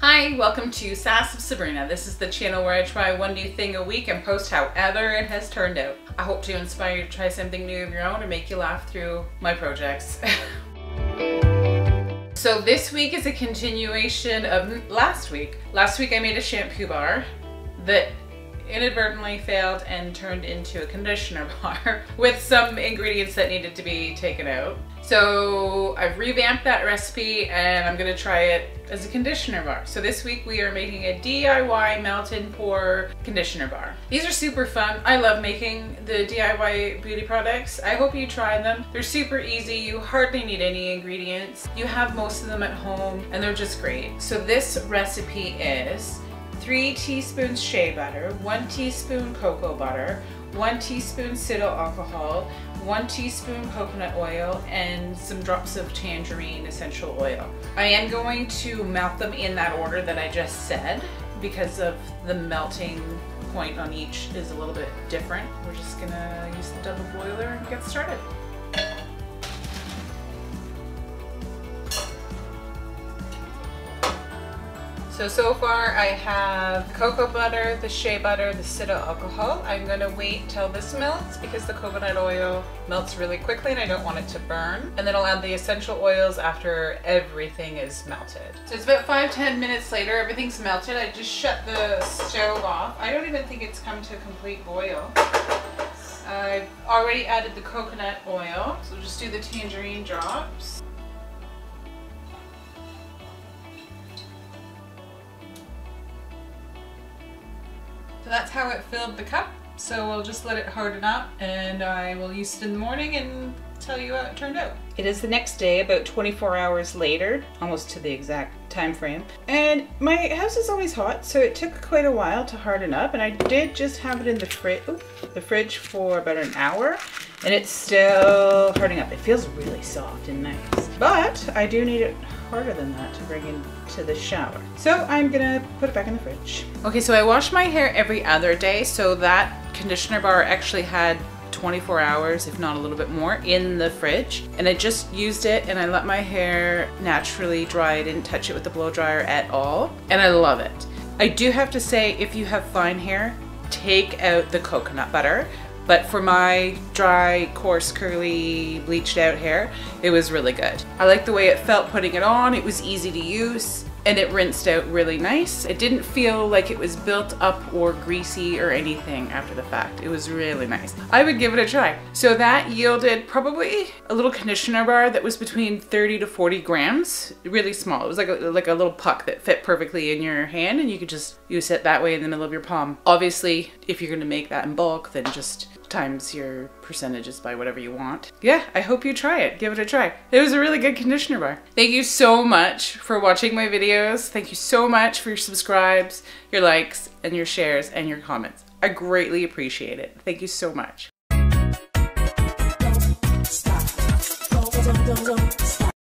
Hi, welcome to Sass of Sabrina. This is the channel where I try one new thing a week and post however it has turned out. I hope to inspire you to try something new of your own and make you laugh through my projects. So this week is a continuation of last week. Last week I made a shampoo bar that inadvertently failed and turned into a conditioner bar with some ingredients that needed to be taken out. So I've revamped that recipe and I'm gonna try it as a conditioner bar. So this week we are making a DIY melt and pour conditioner bar. These are super fun. I love making the DIY beauty products. I hope you try them. They're super easy. You hardly need any ingredients. You have most of them at home and they're just great. So this recipe is 3 teaspoons shea butter, 1 teaspoon cocoa butter, 1 teaspoon cetyl alcohol, 1 teaspoon coconut oil, and some drops of tangerine essential oil. I am going to melt them in that order that I just said because of the melting point on each is a little bit different. We're just gonna use the double boiler and get started. So far I have cocoa butter, the shea butter, the cetyl alcohol. I'm going to wait till this melts because the coconut oil melts really quickly and I don't want it to burn. And then I'll add the essential oils after everything is melted. So it's about 5-10 minutes later, everything's melted. I just shut the stove off. I don't even think it's come to a complete boil. I've already added the coconut oil, so we'll just do the tangerine drops. So that's how it filled the cup. So we'll just let it harden up and I will use it in the morning and tell you how it turned out. It is the next day, about 24 hours later, almost to the exact time frame. And my house is always hot, so it took quite a while to harden up. And I did just have it in the fridge for about an hour and it's still hardening up. It feels really soft and nice, but I do need it harder than that to bring into the shower. So I'm gonna put it back in the fridge. Okay, so I wash my hair every other day, so that conditioner bar actually had 24 hours, if not a little bit more, in the fridge. And I just used it and I let my hair naturally dry. I didn't touch it with the blow dryer at all. And I love it. I do have to say, if you have fine hair, take out the coconut butter. But for my dry, coarse, curly, bleached out hair, it was really good. I liked the way it felt putting it on. It was easy to use and it rinsed out really nice. It didn't feel like it was built up or greasy or anything after the fact. It was really nice. I would give it a try. So that yielded probably a little conditioner bar that was between 30 to 40 grams, really small. It was like a little puck that fit perfectly in your hand and you could just use it that way in the middle of your palm. Obviously, if you're gonna make that in bulk, then just times your percentages by whatever you want. Yeah, I hope you try it. Give it a try. It was a really good conditioner bar. Thank you so much for watching my videos. Thank you so much for your subscribes, your likes, and your shares, and your comments. I greatly appreciate it. Thank you so much.